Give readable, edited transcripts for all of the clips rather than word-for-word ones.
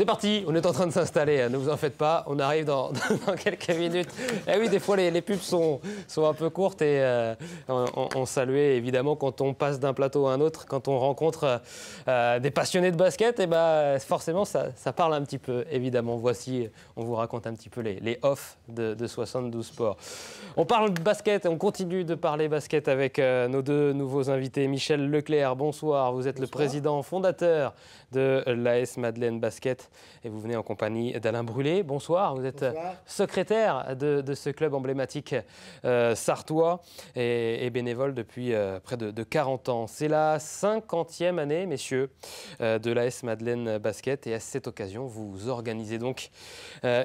C'est parti, on est en train de s'installer, ne vous en faites pas, on arrive dans quelques minutes. Eh oui, des fois les pubs sont un peu courtes et on saluait évidemment quand on passe d'un plateau à un autre, quand on rencontre des passionnés de basket, et bah, forcément ça parle un petit peu, évidemment. Voici, on vous raconte un petit peu les off de 72 Sports. On parle basket, on continue de parler basket avec nos deux nouveaux invités. Michel Leclerc, bonsoir, vous êtes bonsoir. Le président fondateur de l'AS Madeleine Basket. Et vous venez en compagnie d'Alain Brûlé. Bonsoir, vous êtes bonsoir. Secrétaire de ce club emblématique sartois et bénévole depuis près de 40 ans. C'est la 50e année, messieurs, de l'AS Madeleine Basket. Et à cette occasion, vous organisez donc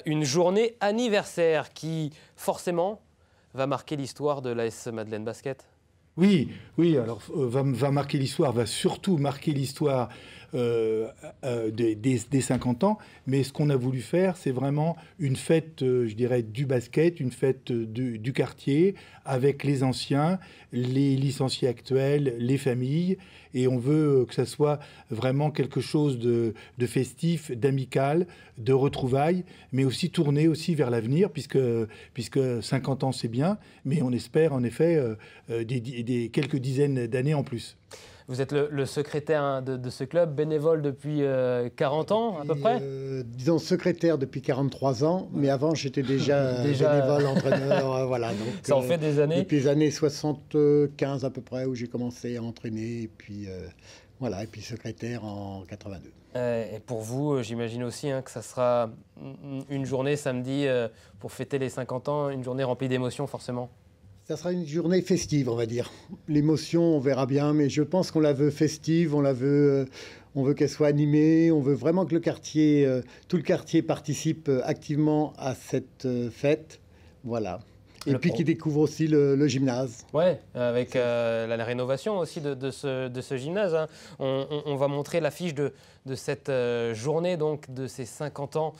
une journée anniversaire qui, forcément, va marquer l'histoire de l'AS Madeleine Basket. Oui, oui, alors va marquer l'histoire, va surtout marquer l'histoire des 50 ans. Mais ce qu'on a voulu faire, c'est vraiment une fête, je dirais, du basket, une fête du quartier, avec les anciens, les licenciés actuels, les familles. Et on veut que ça soit vraiment quelque chose de festif, d'amical, de retrouvailles, mais aussi tourné aussi vers l'avenir, puisque 50 ans, c'est bien. Mais on espère, en effet, des quelques dizaines d'années en plus. Vous êtes le secrétaire de ce club, bénévole depuis 40 ans, à peu près. Disons secrétaire depuis 43 ans, mais avant j'étais déjà bénévole, entraîneur, voilà. Donc, ça en fait des années. Depuis les années 75 à peu près, où j'ai commencé à entraîner, et puis voilà, et puis secrétaire en 82. Et pour vous, j'imagine aussi hein, que ça sera une journée samedi, pour fêter les 50 ans, une journée remplie d'émotions forcément. Ça sera une journée festive, on va dire. L'émotion, on verra bien, mais je pense qu'on la veut festive, on veut qu'elle soit animée, on veut vraiment que le quartier, tout le quartier participe activement à cette fête. Voilà. Et puis qui découvre aussi le gymnase. Oui, avec la rénovation aussi de ce gymnase. Hein. On va montrer l'affiche de cette journée, donc de ces 50 ans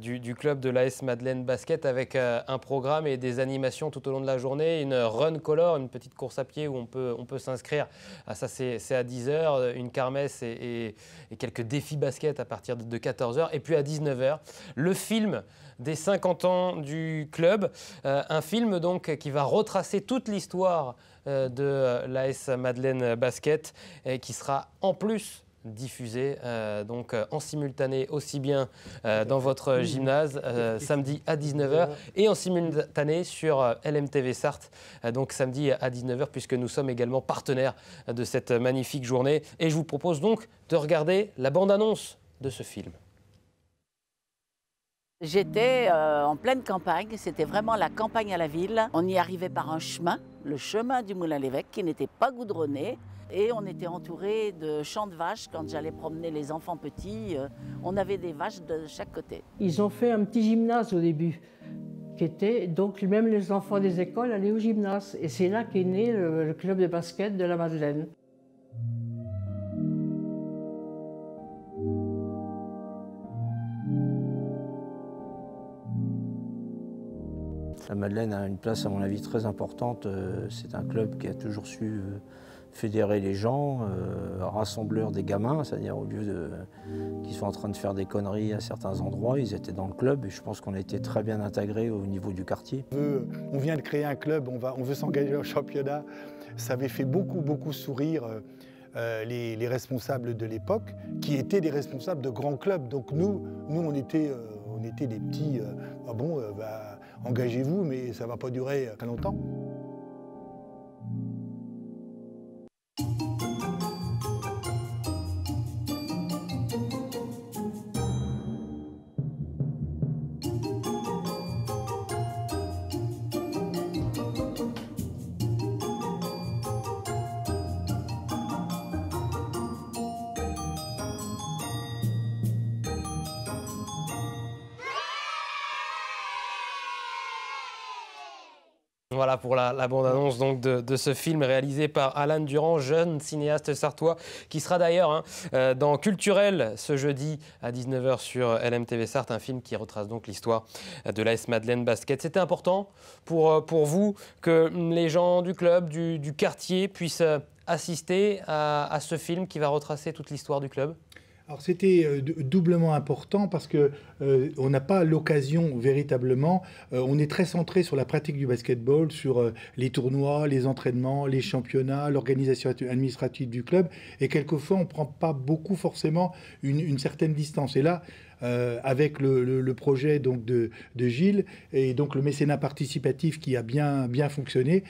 du club de l'AS Madeleine Basket, avec un programme et des animations tout au long de la journée. Une run color, une petite course à pied où on peut s'inscrire. Ah, ça, c'est à 10 h. Une kermesse et quelques défis basket à partir de 14 h. Et puis à 19 h, le film des 50 ans du club. Un film donc qui va retracer toute l'histoire de l'AS Madeleine Basket et qui sera en plus diffusé donc en simultané aussi bien dans votre gymnase samedi à 19 h et en simultané sur LMTV Sarthe donc samedi à 19 h, puisque nous sommes également partenaires de cette magnifique journée. Et je vous propose donc de regarder la bande-annonce de ce film. J'étais en pleine campagne, c'était vraiment la campagne à la ville. On y arrivait par un chemin, le chemin du Moulin-l'Évêque, qui n'était pas goudronné. Et on était entouré de champs de vaches. Quand j'allais promener les enfants petits, on avait des vaches de chaque côté. Ils ont fait un petit gymnase au début, qui était donc même les enfants des écoles allaient au gymnase. Et c'est là qu'est né le club de basket de la Madeleine. La Madeleine a une place, à mon avis, très importante. C'est un club qui a toujours su fédérer les gens, rassembleur des gamins, c'est-à-dire au lieu qu'ils soient en train de faire des conneries à certains endroits, ils étaient dans le club et je pense qu'on a été très bien intégrés au niveau du quartier. On vient de créer un club, on veut s'engager au championnat. Ça avait fait beaucoup sourire les responsables de l'époque, qui étaient des responsables de grands clubs. Donc nous on était des petits... Ah bon, bah, engagez-vous, mais ça ne va pas durer très longtemps. Voilà pour la bande-annonce de ce film réalisé par Alain Durand, jeune cinéaste sartois, qui sera d'ailleurs dans Culturel ce jeudi à 19 h sur LMTV Sarthe, un film qui retrace donc l'histoire de l'AS Madeleine Basket. C'était important pour vous que les gens du club, du quartier puissent assister à ce film qui va retracer toute l'histoire du club ? Alors c'était doublement important parce que on n'a pas l'occasion véritablement. On est très centré sur la pratique du basketball, sur les tournois, les entraînements, les championnats, l'organisation administrative du club. Et quelquefois, on ne prend pas beaucoup forcément une certaine distance. Et là, avec le projet donc de Gilles et donc le mécénat participatif qui a bien fonctionné,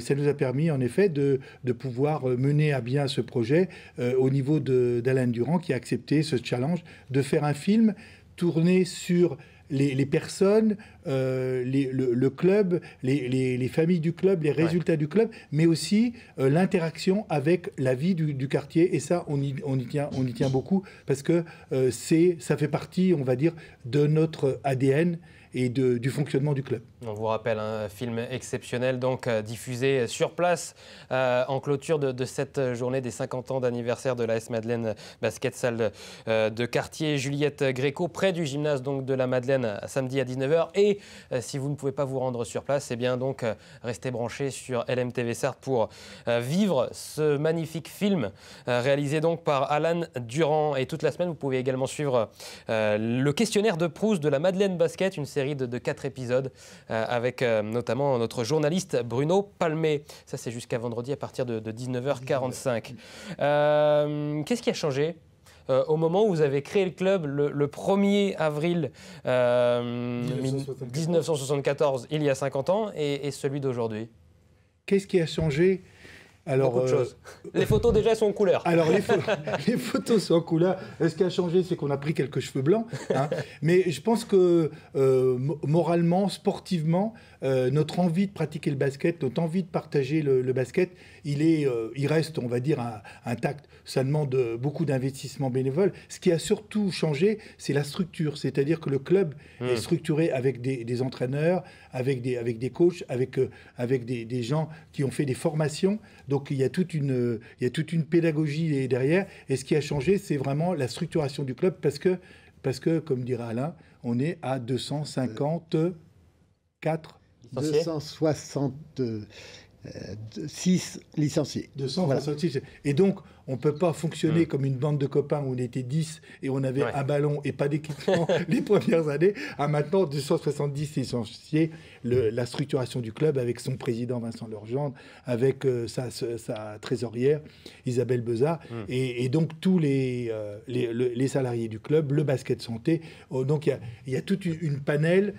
ça nous a permis en effet de pouvoir mener à bien ce projet au niveau d'Alain Durand qui a accepté ce challenge de faire un film tourné sur les personnes, le club, les familles du club, les résultats du club, mais aussi l'interaction avec la vie du quartier. Et ça, on y tient beaucoup parce que ça fait partie, on va dire, de notre ADN et du fonctionnement du club. On vous rappelle un film exceptionnel donc diffusé sur place en clôture de cette journée des 50 ans d'anniversaire de l'AS Madeleine Basket, salle de quartier Juliette Gréco, près du gymnase donc de la Madeleine, samedi à 19 h. Et si vous ne pouvez pas vous rendre sur place, eh bien donc restez branchés sur LMTV Sarthe pour vivre ce magnifique film réalisé donc par Alain Durand. Et toute la semaine, vous pouvez également suivre le questionnaire de Proust de la Madeleine Basket, une série de 4 épisodes avec notamment notre journaliste Bruno Palmé. Ça, c'est jusqu'à vendredi à partir de 19 h 45. Qu'est-ce qui a changé au moment où vous avez créé le club le 1er avril 1974, il y a 50 ans, et celui d'aujourd'hui? Qu'est-ce qui a changé? Alors, beaucoup de choses. Les photos déjà sont en couleur. Alors les photos sont en couleur. Ce qui a changé, c'est qu'on a pris quelques cheveux blancs. Hein. Mais je pense que moralement, sportivement, notre envie de pratiquer le basket, notre envie de partager le basket, il reste, on va dire, intact. Ça demande beaucoup d'investissements bénévoles. Ce qui a surtout changé, c'est la structure. C'est-à-dire que le club est structuré avec des entraîneurs, avec des coachs, avec des gens qui ont fait des formations. Donc il y a toute une pédagogie derrière. Et ce qui a changé, c'est vraiment la structuration du club parce que comme dira Alain, on est à 266 licenciés. 266. Voilà. Et donc, on ne peut pas fonctionner comme une bande de copains où on était 10 et on avait un ballon et pas d'équipement les premières années, à maintenant 270 licenciés. La structuration du club avec son président Vincent Lerjand, avec sa trésorière Isabelle Bezard, et donc tous les salariés du club, le basket santé. Oh, donc il y a tout un panel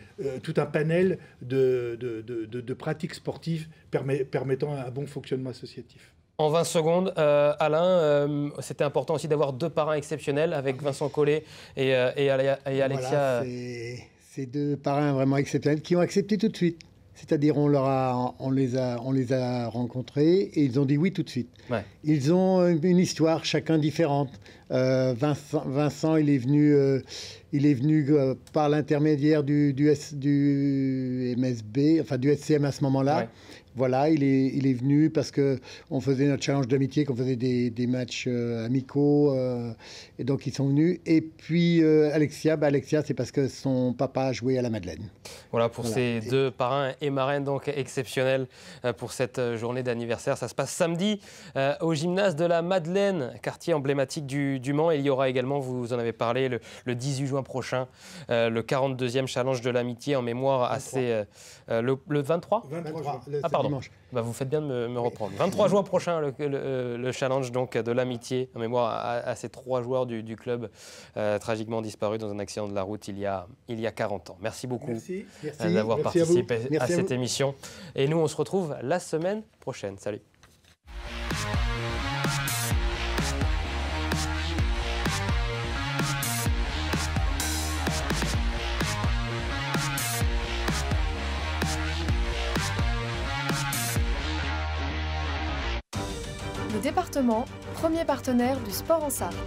de pratiques sportives permettant un bon fonctionnement associatif. En 20 secondes, Alain, c'était important aussi d'avoir 2 parrains exceptionnels avec Vincent Collet et Alexia. Voilà, ces 2 parrains vraiment exceptionnels qui ont accepté tout de suite. C'est-à-dire on les a rencontrés et ils ont dit oui tout de suite. Ouais. Ils ont une histoire chacun différente. Vincent, il est venu par l'intermédiaire du MSB, enfin du SCM à ce moment-là. Ouais. Voilà, il est venu parce que on faisait notre challenge d'amitié, qu'on faisait des matchs amicaux, et donc ils sont venus. Et puis Alexia, c'est parce que son papa a joué à la Madeleine. Voilà pour ces 2 parrains et marraines donc exceptionnels pour cette journée d'anniversaire. Ça se passe samedi au gymnase de la Madeleine, quartier emblématique du Mans. Et il y aura également, vous en avez parlé, le 18 juin prochain, le 42e challenge de l'amitié en mémoire à ces le 23 juin. Ah pardon, bah, vous faites bien de me reprendre. 23 juin prochain, le challenge donc de l'amitié en mémoire à ces 3 joueurs du club tragiquement disparus dans un accident de la route il y a 40 ans. Merci beaucoup d'avoir participé à cette émission. Et nous, on se retrouve la semaine prochaine. Salut. Département, premier partenaire du sport en Sarthe.